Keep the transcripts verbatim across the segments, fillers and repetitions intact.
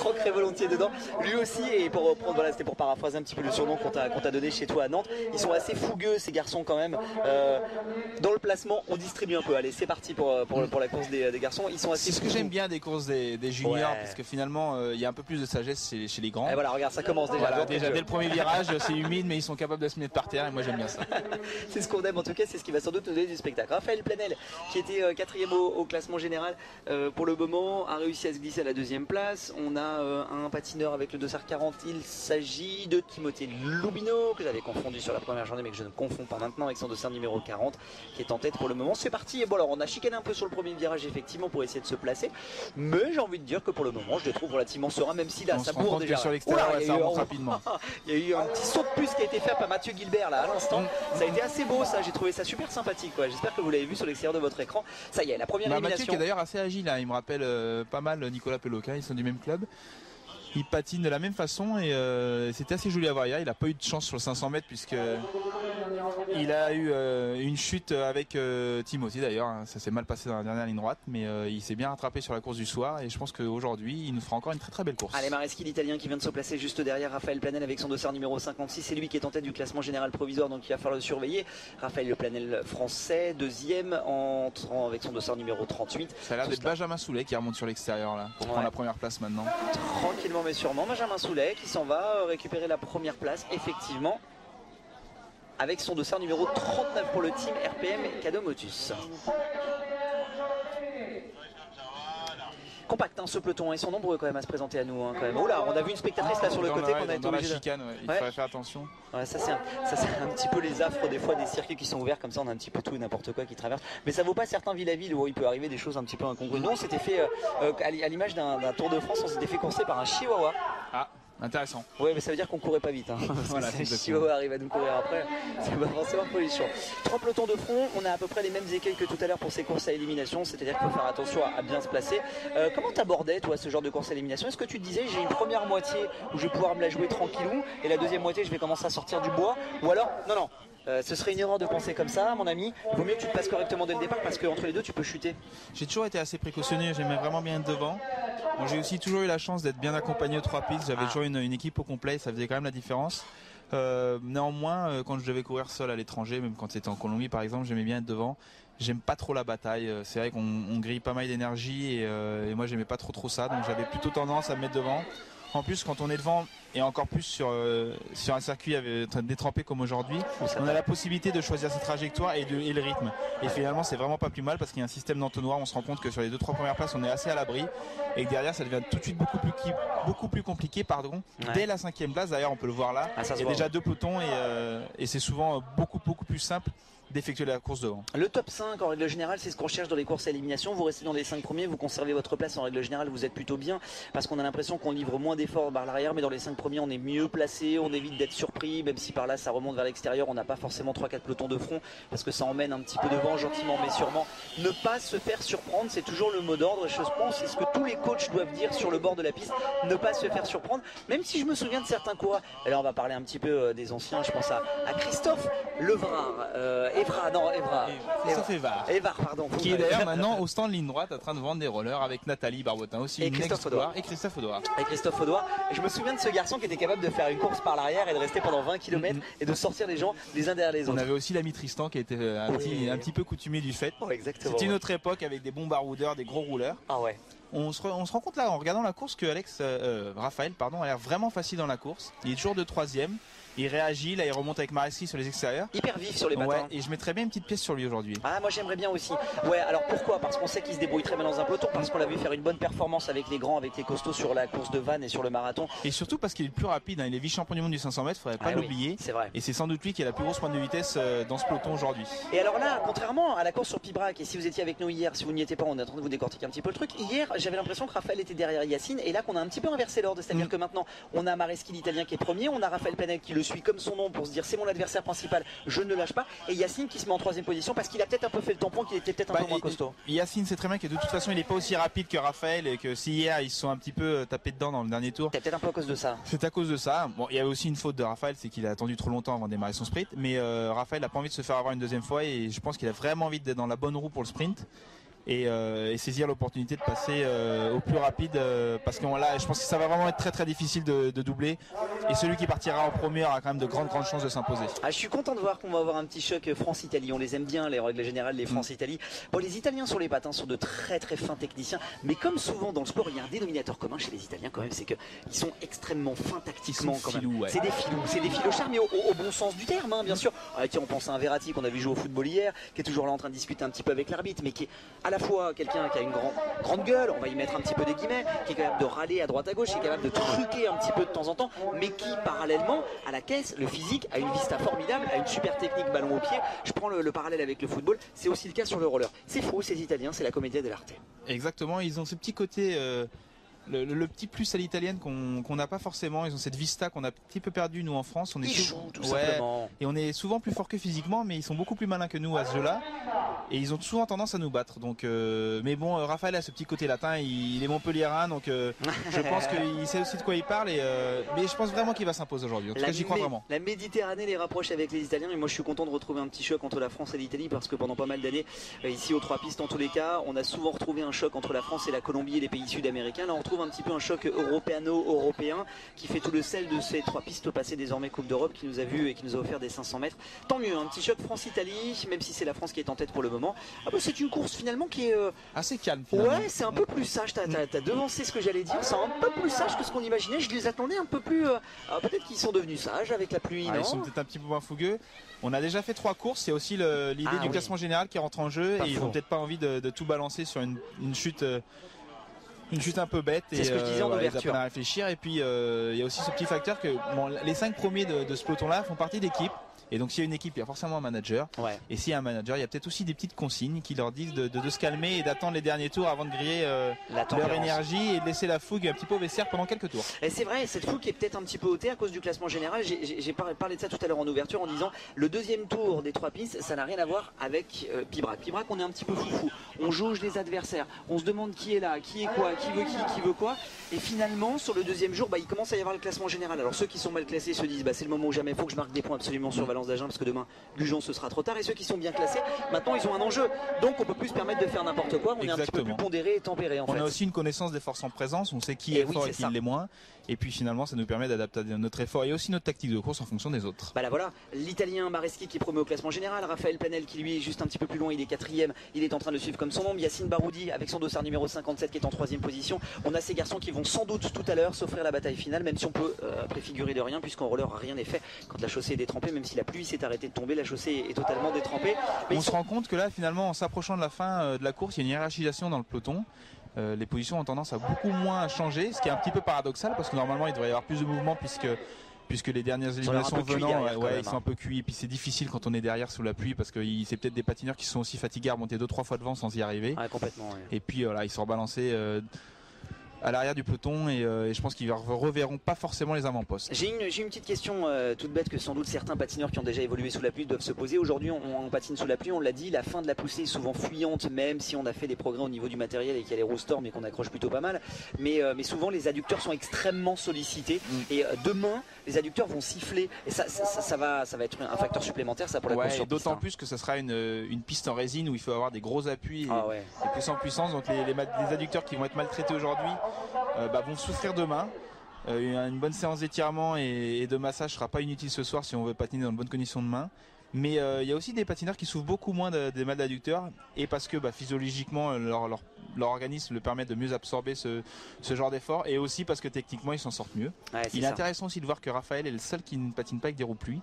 croquerait volontiers dedans. Lui aussi, et pour reprendre, voilà, c'était pour paraphraser un petit peu le surnom qu'on t'a qu'on t'a donné chez toi à Nantes. Ils sont assez fougueux, ces garçons, quand même. Euh, dans le placement, on distribue un peu. Allez, c'est parti pour, pour, pour la course des, des garçons. Ils sont assez. C'est ce que j'aime bien des courses des, des juniors, ouais. Parce que finalement, il euh, y a un peu plus de sagesse chez, chez les grands. Et voilà, regarde, ça commence déjà. Voilà, déjà dès le premier virage, c'est humide, mais ils sont capables de se mettre par terre. Et moi, j'aime bien ça. C'est ce qu'on aime, en tout cas, c'est ce qui va sans doute nous donner du spectacle. Raphaël Plenel, qui était quatrième euh, au, au classement général, euh, pour le moment, a réussi à se glisser à la deuxième place. On a euh, un patineur avec le deux cent quarante. Il s'agit de Timothée Loubineau, que j'avais confondu sur la première journée, mais que je ne confonds pas maintenant avec son dossard numéro quarante, qui est en tête pour le moment. C'est parti. Et bon, alors on a chicané un peu sur le premier virage, effectivement, pour essayer de se placer. Mais j'ai envie de dire que pour le moment, je le trouve relativement serein, même si là, on ça bourre déjà. Sur l'extérieur, ouais, ça remonte rapidement. Il y a eu un petit saut de puce qui a été fait par Mathieu Gilbert là à l'instant. Mmh. Ça a été assez beau, ça. J'ai trouvé ça super sympathique. J'espère que vous l'avez vu sur l'extérieur de votre écran. Ça y est, la première bah, élimination. Mathieu qui est d'ailleurs assez agile. Hein. Il me rappelle euh, pas mal Nicolas Pelocca. Ils sont du même club. Il patine de la même façon et euh, c'était assez joli à voir. Il n'a pas eu de chance sur le cinq cents mètres puisque il a eu euh, une chute avec euh, Timothée d'ailleurs. Ça s'est mal passé dans la dernière ligne droite, mais euh, il s'est bien rattrapé sur la course du soir et je pense qu'aujourd'hui il nous fera encore une très très belle course. Allez, Mareschi, l'Italien qui vient de se placer juste derrière Raphaël Plenel avec son dossard numéro cinquante-six. C'est lui qui est en tête du classement général provisoire, donc il va falloir le surveiller. Raphaël Plenel français, deuxième en, en, avec son dossard numéro trente-huit. Ça a l'air d'être Benjamin Soulet qui remonte sur l'extérieur là pour ouais. prendre la première place maintenant. Tranquillement mais sûrement, Benjamin Soulet qui s'en va récupérer la première place, effectivement, avec son dossard numéro trente-neuf pour le team R P M Cadomotus. Compact hein, ce peloton, ils sont nombreux quand même à se présenter à nous. Hein, quand même. Oh là, on a vu une spectatrice là sur le côté qu'on a été obligé de... chicane, ouais. Il ouais. faudrait faire attention. Ouais, ça c'est un, un petit peu les affres des fois des circuits qui sont ouverts comme ça, on a un petit peu tout et n'importe quoi qui traverse. Mais ça vaut pas certains villes à ville où il peut arriver des choses un petit peu incongrues. Nous on s'était fait, euh, à l'image d'un Tour de France, on s'était fait courser par un chihuahua. Ah. Intéressant. Oui, mais ça veut dire qu'on courait pas vite. Hein. Voilà, si on arrive à nous courir après, c'est pas forcément polichon. Trois pelotons de front, on a à peu près les mêmes écueils que tout à l'heure pour ces courses à élimination, c'est-à-dire qu'il faut faire attention à bien se placer. Euh, comment t'abordais, toi, ce genre de course à élimination? Est-ce que tu te disais, j'ai une première moitié où je vais pouvoir me la jouer tranquillou, et la deuxième moitié, je vais commencer à sortir du bois? Ou alors, non, non. Euh, ce serait une erreur de penser comme ça, mon ami. Il vaut mieux que tu te passes correctement dès le départ parce qu'entre les deux, tu peux chuter. J'ai toujours été assez précautionneux, j'aimais vraiment bien être devant. Bon, j'ai aussi toujours eu la chance d'être bien accompagné aux trois pistes. J'avais ah. toujours une, une équipe au complet, ça faisait quand même la différence. Euh, néanmoins, euh, quand je devais courir seul à l'étranger, même quand c'était en Colombie par exemple, j'aimais bien être devant. J'aime pas trop la bataille. C'est vrai qu'on grille pas mal d'énergie et, euh, et moi, j'aimais pas trop trop ça. Donc j'avais plutôt tendance à me mettre devant. En plus, quand on est devant, et encore plus sur, euh, sur un circuit détrempé comme aujourd'hui, on a la possibilité de choisir sa trajectoire et, de, et le rythme. Et finalement, c'est vraiment pas plus mal parce qu'il y a un système d'entonnoir. On se rend compte que sur les deux trois premières places, on est assez à l'abri. Et que derrière, ça devient tout de suite beaucoup plus, beaucoup plus compliqué. Pardon. Ouais. Dès la cinquième place, d'ailleurs, on peut le voir là. Ah, ça se voit, il y a déjà ouais. deux pelotons et, euh, et c'est souvent beaucoup, beaucoup plus simple d'effectuer la course devant. Le top cinq en règle générale, c'est ce qu'on recherche dans les courses à élimination. Vous restez dans les cinq premiers, vous conservez votre place en règle générale, vous êtes plutôt bien parce qu'on a l'impression qu'on livre moins d'efforts par l'arrière, mais dans les cinq premiers, on est mieux placé, on évite d'être surpris, même si par là ça remonte vers l'extérieur, on n'a pas forcément trois quatre pelotons de front parce que ça emmène un petit peu devant gentiment mais sûrement. Ne pas se faire surprendre, c'est toujours le mot d'ordre, je pense, c'est ce que tous les coachs doivent dire sur le bord de la piste, ne pas se faire surprendre, même si je me souviens de certains coureurs. Alors on va parler un petit peu des anciens, je pense à, à Christophe Levrard. Euh, Evra, non, Evra. Christophe Var. Var, pardon. Qui est d'ailleurs maintenant au stand de ligne droite en train de vendre des rollers avec Nathalie Barbotin aussi. Et Christophe Audouard. Et Christophe Audouard. Et Christophe Audouard. Je me souviens de ce garçon qui était capable de faire une course par l'arrière et de rester pendant vingt kilomètres mm-hmm. et de sortir les gens les uns derrière les autres. On avait aussi l'ami Tristan qui était un, oui. petit, un petit peu coutumier du fait. Oh, exactement. C'était une autre époque avec des bons baroudeurs, des gros rouleurs. Ah ouais. On se, re, on se rend compte là en regardant la course que Alex, euh, Raphaël pardon, a l'air vraiment facile dans la course. Il est toujours de troisième. Il réagit, là il remonte avec Mareschi sur les extérieurs. Hyper vif sur les matins. Ouais, et je mettrais bien une petite pièce sur lui aujourd'hui. Ah moi j'aimerais bien aussi. Ouais, alors pourquoi? Parce qu'on sait qu'il se débrouille très bien dans un peloton, parce qu'on l'a vu faire une bonne performance avec les grands, avec les costauds sur la course de Vannes et sur le marathon. Et surtout parce qu'il est le plus rapide, hein. Il est vice-champion du monde du cinq cents mètres, faudrait pas ah, l'oublier. Oui, c'est vrai. Et c'est sans doute lui qui a la plus grosse pointe de vitesse euh, dans ce peloton aujourd'hui. Et alors là, contrairement à la course sur Pibrac, et si vous étiez avec nous hier, si vous n'y étiez pas, on est en train de vous décortiquer un petit peu le truc. Hier, j'avais l'impression que Raphaël était derrière Yacine et là qu'on a un petit peu inversé l'ordre, c'est-à-dire mmh. que maintenant on a Mareschi l'Italien qui est premier, on a Raphaël Plenel qui le suit comme son nom pour se dire c'est mon adversaire principal, je ne lâche pas, et Yacine qui se met en troisième position parce qu'il a peut-être un peu fait le tampon, qu'il était peut-être un bah, peu moins costaud. Yacine c'est très bien que de toute façon il n'est pas aussi rapide que Raphaël et que si hier ils se sont un petit peu tapés dedans dans le dernier tour. C'est peut-être un peu à cause de ça. C'est à cause de ça. Bon, il y avait aussi une faute de Raphaël, c'est qu'il a attendu trop longtemps avant de démarrer son sprint, mais euh, Raphaël n'a pas envie de se faire avoir une deuxième fois et je pense qu'il a vraiment envie d'être dans la bonne roue pour le sprint. et, euh, et saisir l'opportunité de passer euh, au plus rapide, euh, parce que là je pense que ça va vraiment être très très difficile de, de doubler, et celui qui partira en premier aura quand même de grandes grandes chances de s'imposer. Ah, je suis content de voir qu'on va avoir un petit choc France-Italie. On les aime bien, les règles générales, les France-Italie. Bon, les Italiens sur les patins sont de très très fins techniciens, mais comme souvent dans le sport il y a un dénominateur commun chez les Italiens quand même, c'est qu'ils sont extrêmement fins tactiquement quand même. Ouais. C'est des filous, c'est des filochards, mais au, au, au bon sens du terme, hein, bien sûr. Ah, tiens, on pense à un Verratti qu'on a vu jouer au football hier, qui est toujours là en train de discuter un petit peu avec l'arbitre, mais qui est à la fois quelqu'un qui a une grand, grande gueule, on va y mettre un petit peu des guillemets, qui est capable de râler à droite à gauche, qui est capable de truquer un petit peu de temps en temps, mais qui parallèlement à la caisse, le physique, a une vista formidable, a une super technique ballon au pied. Je prends le, le parallèle avec le football, c'est aussi le cas sur le roller. C'est fou, ces Italiens, c'est la commedia dell'arte. Exactement, ils ont ce petit côté... Euh... Le, le, le petit plus à l'italienne qu'on qu'on n'a pas forcément. Ils ont cette vista qu'on a un petit peu perdu nous en France. On est ils souvent, jouent, tout ouais, simplement. Et on est souvent plus fort que physiquement, mais ils sont beaucoup plus malins que nous à ce jeu-là. Et ils ont souvent tendance à nous battre. Donc, euh, mais bon, Raphaël a ce petit côté latin. Il, il est montpelliérain, donc euh, je pense qu'il sait aussi de quoi il parle. Et, euh, mais je pense vraiment qu'il va s'imposer aujourd'hui. En tout la cas, j'y crois vraiment. La Méditerranée les rapproche avec les Italiens. Et moi, je suis content de retrouver un petit choc entre la France et l'Italie, parce que pendant pas mal d'années, ici aux trois pistes, en tous les cas, on a souvent retrouvé un choc entre la France et la Colombie et les pays sud-américains. Là, on retrouve un petit peu un choc européano-européen qui fait tout le sel de ces trois pistes passées désormais Coupe d'Europe, qui nous a vu et qui nous a offert des cinq cents mètres. Tant mieux, un petit choc France-Italie, même si c'est la France qui est en tête pour le moment. Ah bah, c'est une course finalement qui est euh... assez calme. Finalement. Ouais, c'est un peu plus sage. T'as devancé ce que j'allais dire, c'est un peu plus sage que ce qu'on imaginait. Je les attendais un peu plus. Euh... Peut-être qu'ils sont devenus sages avec la pluie. Ah, non, ils sont peut-être un petit peu moins fougueux. On a déjà fait trois courses. Il y a aussi l'idée ah, du oui. classement général qui rentre en jeu, pas et fond. Ils n'ont peut-être pas envie de, de tout balancer sur une, une chute. Euh... Une chute un peu bête, et ce que je disais, euh, en ouais, ouverture. À réfléchir. Et puis il euh, y a aussi ce petit facteur que bon, les cinq premiers de, de ce peloton-là font partie d'équipes. Et donc s'il y a une équipe, il y a forcément un manager. Ouais. Et s'il y a un manager, il y a peut-être aussi des petites consignes qui leur disent de, de, de se calmer et d'attendre les derniers tours avant de griller euh, leur énergie et de laisser la fougue un petit peu au vestiaire pendant quelques tours. Et c'est vrai, cette fougue est peut-être un petit peu ôtée à cause du classement général. J'ai parlé de ça tout à l'heure en ouverture en disant le deuxième tour des trois pistes, ça n'a rien à voir avec euh, Pibrac. Pibrac, on est un petit peu foufou. On jauge les adversaires. On se demande qui est là, qui est quoi, qui veut qui, qui veut quoi. Et finalement, sur le deuxième jour, bah, il commence à y avoir le classement général. Alors ceux qui sont mal classés se disent bah, c'est le moment où jamais, faut que je marque des points absolument sur Valence D'Agen, parce que demain Gujon ce sera trop tard, et ceux qui sont bien classés maintenant ils ont un enjeu, donc on peut plus se permettre de faire n'importe quoi. On Exactement. Est un petit peu plus pondéré et tempéré en on fait. A aussi une connaissance des forces en présence, on sait qui et est oui, fort est et qui l'est moins, et puis finalement ça nous permet d'adapter notre effort et aussi notre tactique de course en fonction des autres. Bah là, voilà, l'Italien Mareschi qui est promu au classement général, Raphaël Plenel qui lui est juste un petit peu plus loin, il est quatrième, il est en train de suivre comme son ombre, Yacine Baroudi avec son dossard numéro cinquante-sept qui est en troisième position. On a ces garçons qui vont sans doute tout à l'heure s'offrir la bataille finale, même si on peut euh, préfigurer de rien, puisqu'en roller rien n'est fait quand la chaussée est détrempée, même si la pluie s'est arrêtée de tomber, la chaussée est totalement détrempée. Mais on se sont... rend compte que là, finalement, en s'approchant de la fin de la course, il y a une hiérarchisation dans le peloton. Euh, les positions ont tendance à beaucoup moins changer, ce qui est un petit peu paradoxal, parce que normalement, il devrait y avoir plus de mouvement, puisque, puisque les dernières éliminations venant, derrière, ouais, ils sont un peu cuits. Et puis c'est difficile quand on est derrière sous la pluie, parce que c'est peut-être des patineurs qui sont aussi fatigués à monter deux, trois fois devant sans y arriver. Ouais, complètement, ouais. Et puis voilà, ils sont rebalancés... Euh, à l'arrière du peloton, et, euh, et je pense qu'ils ne reverront pas forcément les avant-postes. J'ai une, une petite question euh, toute bête que sans doute certains patineurs qui ont déjà évolué sous la pluie doivent se poser. Aujourd'hui on, on patine sous la pluie, on l'a dit, la fin de la poussée est souvent fuyante, même si on a fait des progrès au niveau du matériel et qu'il y a les roustors mais qu'on accroche plutôt pas mal, mais, euh, mais souvent les adducteurs sont extrêmement sollicités, mmh. et euh, demain les adducteurs vont siffler, et ça, ça, ça, ça, va, ça va être un facteur supplémentaire ça pour la ouais, course sur piste. D'autant hein. plus que ce sera une, une piste en résine où il faut avoir des gros appuis et, ah ouais. et plus en puissance, donc les, les, les adducteurs qui vont être maltraités aujourd'hui Euh, bah, vont souffrir demain. Euh, une bonne séance d'étirement et, et de massage sera pas inutile ce soir si on veut patiner dans de bonnes conditions demain. Mais il euh, y a aussi des patineurs qui souffrent beaucoup moins de, des mal d'adducteurs, et parce que bah, physiologiquement leur, leur, leur organisme le permet de mieux absorber ce, ce genre d'effort, et aussi parce que techniquement ils s'en sortent mieux. Ouais, il est ça. Intéressant aussi de voir que Raphaël est le seul qui ne patine pas avec des roues pluie.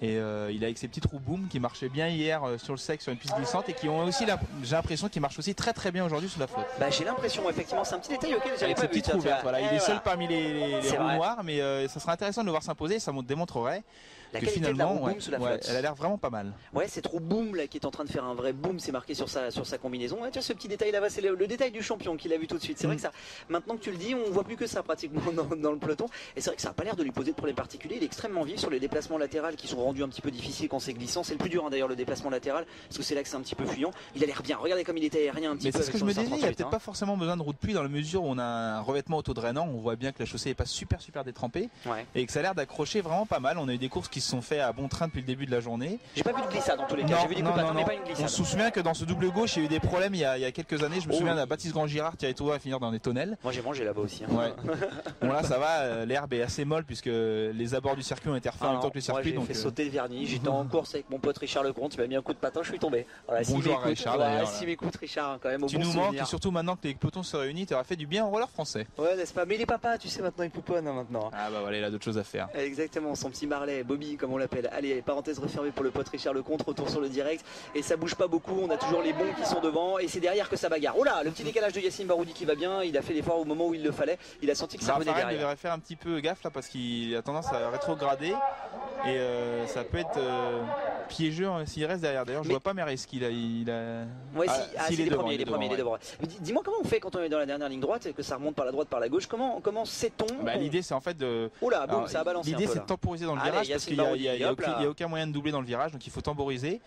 Et euh, il a avec ses petites roues boom qui marchaient bien hier euh, sur le sec, sur une piste glissante, et qui ont aussi, j'ai l'impression, qu'ils marchent aussi très très bien aujourd'hui sous la flotte. Bah, j'ai l'impression, effectivement, c'est un petit détail auquel j'avais pas vu. Petites roues vertes, voilà. Il voilà. est seul parmi les, les, les roues noires, mais euh, ça sera intéressant de le voir s'imposer. Ça démontrerait la que finalement, de la ouais, sous la ouais, elle a l'air vraiment pas mal. Ouais, cette roue boom là qui est en train de faire un vrai boom, c'est marqué sur sa sur sa combinaison. Ouais, tiens, ce petit détail là-bas, c'est le, le détail du champion qu'il a vu tout de suite. C'est mmh. vrai que ça, maintenant que tu le dis, on voit plus que ça pratiquement dans, dans le peloton. Et c'est vrai que ça n'a pas l'air de lui poser de problème particulier. Il est extrêmement vif sur les déplacements latéraux qui sont rendus un petit peu difficiles quand c'est glissant. C'est le plus dur hein, d'ailleurs, le déplacement latéral, parce que c'est là que c'est un petit peu fuyant. Il a l'air bien. Regardez comme il était aérien un petit mais peu. C'est ce que je me disais, il n'y a peut-être hein. pas forcément besoin de roue de pluie dans la mesure où on a un revêtement autodrainant. On voit bien que la chaussée n'est pas super super détrempée ouais. et que ça a l'air d'accrocher vraiment pas mal. On a eu des courses qui se sont faites à bon train depuis le début de la journée. J'ai pas vu de glissade en tous les cas. Non, vu des non, non, non. Pas une glissade. On se souvient que dans ce double gauche, il y a eu des problèmes il y a, il y a quelques années. Je me oh, souviens oui. d'un Baptiste Grand-Girard qui a été à finir dans des tonnelles. Moi j'ai mangé là-bas aussi. Hein. Ouais. Bon là ça va, l'herbe est assez molle puisque les abords du circuit ont été refaits en même temps que le circuit. J'ai donc fait euh... sauter le vernis. J'étais en course avec mon pote Richard Lecomte. Il m'a mis un coup de patin, je suis tombé. Voilà, bonjour si Richard. Voilà, si m'écoute Richard, quand même. Au tu bon nous manques et surtout maintenant que les pelotons se réunissent, tu auras fait du bien au roller français. Ouais, n'est-ce pas. Mais il est papa, tu sais maintenant il pouponne hein, maintenant. Ah bah voilà, il a d'autres choses à faire. Exactement, son petit Marlet Bobby comme on l'appelle. Allez, parenthèse refermée pour le pote Richard Lecomte. Retour sur le direct et ça bouge pas beaucoup. On a toujours les bons qui sont devant et c'est derrière que ça bagarre. Oh là, le petit décalage de Yacine Baroudi qui va bien. Il a fait l'effort au moment où il le fallait. Il a senti que ça revenait derrière. Il devrait faire un petit peu gaffe là parce qu'il a tendance à rétrograder et euh, ça peut être euh, piégeux hein, s'il reste derrière. D'ailleurs, je mais... vois pas Mareschi là. Il a. Ouais, ah, si, ah, si, il est devant. Il est devant. Il est devant. Dis-moi comment on fait quand on est dans la dernière ligne droite et que ça remonte par la droite, par la gauche. Comment comment sait-on bah, on... L'idée c'est en fait de. Oh là, boum, ça a balancé. L'idée c'est de temporiser dans le Allez, virage parce qu'il n'y a, a, a, a aucun moyen de doubler dans le virage, donc il faut temporiser.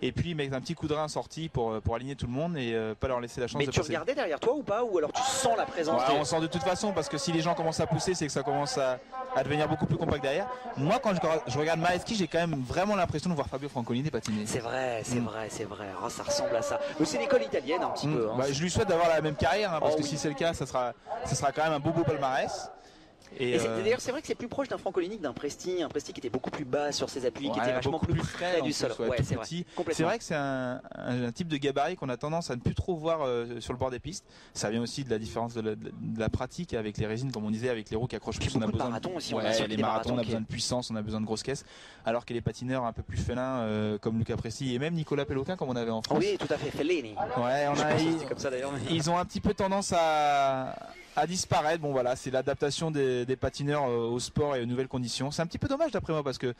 Et puis mettre un petit coup de rein sorti pour, pour aligner tout le monde et euh, pas leur laisser la chance mais de passer. Mais tu regardais derrière toi ou pas? Ou alors tu sens la présence ouais, des... On sent de toute façon parce que si les gens commencent à pousser, c'est que ça commence à, à devenir beaucoup plus compact derrière. Moi, quand je, je regarde Mareschi, j'ai quand même vraiment l'impression de voir Fabio Francolini patiner. C'est vrai, c'est mmh. vrai, c'est vrai. Oh, ça ressemble à ça. Mais c'est l'école italienne un petit mmh. peu. Hein, bah, je lui souhaite d'avoir la même carrière hein, parce oh, que oui. si c'est le cas, ça sera, ça sera quand même un beau beau palmarès. Et, et euh... d'ailleurs, c'est vrai que c'est plus proche d'un Francolini que d'un Presti, un Presti qui était beaucoup plus bas sur ses appuis, ouais, qui était vachement plus, plus près du sol. Ouais, ouais, c'est vrai. vrai que c'est un, un, un type de gabarit qu'on a tendance à ne plus trop voir euh, sur le bord des pistes. Ça vient aussi de la différence de la, de la pratique avec les résines, comme on disait, avec les roues qui accrochent plus. On a besoin de marathons aussi. Ouais, on a les marathons, on a besoin de puissance, on a besoin de grosses caisses. Alors que les patineurs un peu plus félins, euh, comme Lucas Presti et même Nicolas Pelocca, comme on avait en France. Oui, tout à fait, Fellini. Ouais, on a, ils, comme ça, ils ont un petit peu tendance à. à disparaître. Bon voilà, c'est l'adaptation des, des patineurs au sport et aux nouvelles conditions. C'est un petit peu dommage d'après moi parce que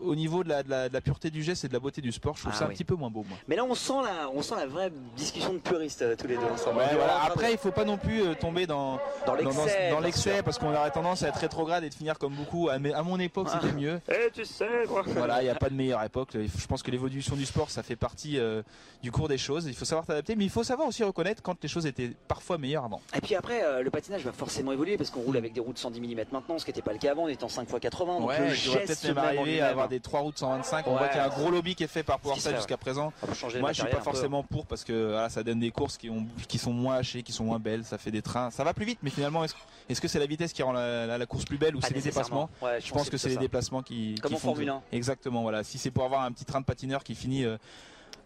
au niveau de la, de la, de la pureté du geste et de la beauté du sport, je trouve ah ça oui. un petit peu moins beau moi. Mais là on sent la, on sent la vraie discussion de puristes euh, tous les deux ensemble. Ouais, voilà. Après il faut pas non plus euh, tomber dans, dans l'excès dans, dans, dans parce qu'on aurait tendance à être rétrograde et de finir comme beaucoup. À, à mon époque ah. c'était mieux. Eh tu sais quoi. Voilà, il n'y a pas de meilleure époque. Je pense que l'évolution du sport ça fait partie euh, du cours des choses. Il faut savoir s'adapter mais il faut savoir aussi reconnaître quand les choses étaient parfois meilleures avant. Et puis après euh, le patinage va forcément évoluer parce qu'on roule avec des roues de cent dix millimètres maintenant, ce qui n'était pas le cas avant, on était en cinq fois quatre-vingts. Donc ouais, le geste même arriver à avoir des trois roues de cent vingt-cinq. On ouais, voit qu'il y a un gros lobby qui est fait par pouvoir ça jusqu'à présent. Moi je suis pas forcément pour parce que ah, ça donne des courses qui, ont, qui sont moins hachées, qui sont moins belles, ça fait des trains, ça va plus vite mais finalement est-ce est-ce que c'est la vitesse qui rend la, la, la course plus belle ou c'est les déplacements ouais, je, je pense que c'est les déplacements qui... Comme en Formule un. Exactement, voilà. Si c'est pour avoir un petit train de patineur qui finit... Euh,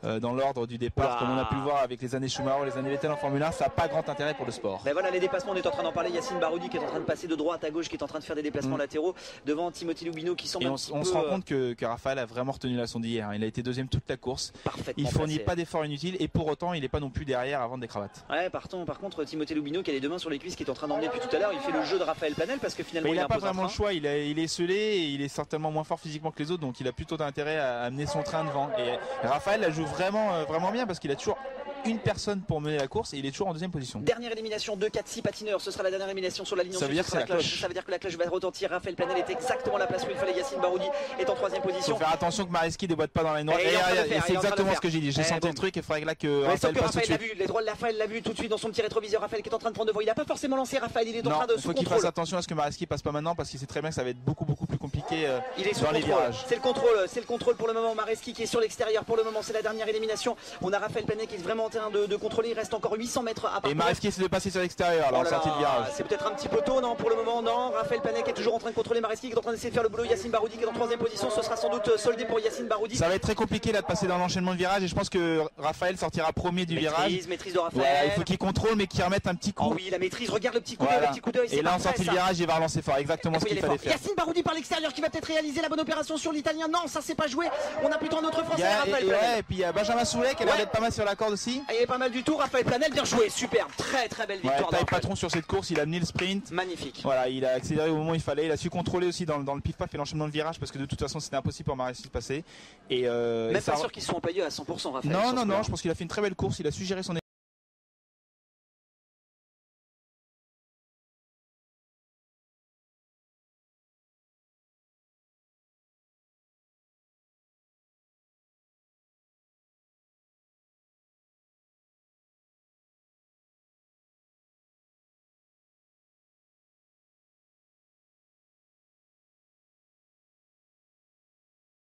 Euh, dans l'ordre du départ, wow. comme on a pu le voir avec les années Schumacher, les années Vettel en Formule un, ça n'a pas grand intérêt pour le sport. Ben voilà, les dépassements, on est en train d'en parler. Yacine Baroudi qui est en train de passer de droite à gauche, qui est en train de faire des déplacements mmh. latéraux devant Timothée Loubineau qui semble. Et on, un petit on peu... se rend compte que, que Raphaël a vraiment retenu la sonde hier. Il a été deuxième toute la course. Parfaitement. Il fournit placé. pas d'efforts inutiles et pour autant, il n'est pas non plus derrière à vendre des cravates. Ouais, partons. Par contre, Timothée Loubineau qui a les deux mains sur les cuisses, qui est en train d'emmener depuis tout à l'heure, il fait le jeu de Raphaël Plenel parce que finalement. Ben, il n'a pas vraiment le choix. Il, a, il est seulé et il est certainement moins fort physiquement que les autres, donc il a plutôt intérêt à amener son train devant. Et Raphaël la joue vraiment euh, vraiment bien parce qu'il a toujours une personne pour mener la course et il est toujours en deuxième position. Dernière élimination, deux, quatre, six patineurs, ce sera la dernière élimination sur la ligne. Ça veut dire que la cloche. Ça veut dire que la cloche va retentir. Raphaël Plenel est exactement à la place où il fallait. Yacine Baroudi est en troisième position. Il faut faire attention que Mareschi ne déboîte pas dans la ligne droite. C'est exactement ce que j'ai dit. J'ai senti le truc et il faudrait là que Raphaël passe au-dessus. Les droits de Raphaël l'a vu tout de suite dans son petit rétroviseur. Raphaël qui est en train de prendre devant. Il n'a pas forcément lancé Raphaël, il est en train de se contrôler. Il faut qu'il fasse attention à ce que Mareschi passe pas maintenant parce qu'il sait très bien que ça va être beaucoup beaucoup plus compliqué dans les virages. C'est le contrôle, c'est le contrôle pour le moment. Mareschi qui est sur l'extérieur pour le moment, c'est la dernière élimination. On a Raphaël Plenel qui est vraiment De, de contrôler, il reste encore huit cents mètres à partir. Et Mareschi s'est dépassé sur l'extérieur, alors oh sortie de virage. C'est peut-être un petit peu tôt, non, pour le moment, non. Raphaël Plenel est toujours en train de contrôler Mareschi, qui est en train d'essayer de faire le boulot. Yacine Baroudi qui est en troisième position, ce sera sans doute soldé pour Yacine Baroudi. Ça va être très compliqué là de passer dans l'enchaînement de virage et je pense que Raphaël sortira premier du maîtrise, virage. Maîtrise de Raphaël. Ouais, il faut qu'il contrôle mais qu'il remette un petit coup. Oh oui, la maîtrise, regarde le petit coup voilà. d'œil. Et là en sortie de virage, il va relancer fort, exactement et ce qu'il fallait faire. Yacine Baroudi par l'extérieur qui va peut-être réaliser la bonne opération sur l'italien. Non, ça c'est pas joué. On a plutôt un autre français, Raphaël. Ouais, et puis il y a Benjamin Soulet qui a l'air d'être pas mal sur la corde aussi. Il est pas mal du tout, Raphaël Plenel, bien joué, superbe, très très belle victoire. Ouais, taille patron sur cette course, il a mené le sprint. Magnifique. Voilà, il a accéléré au moment où il fallait, il a su contrôler aussi dans, dans le pif-paf et l'enchaînement de virage parce que de toute façon c'était impossible pour Mareschi de passer. Et euh, Même et pas ça... sûr qu'ils sont employés à cent pour cent Raphaël. Non, non, non, je pense qu'il a fait une très belle course, il a su gérer son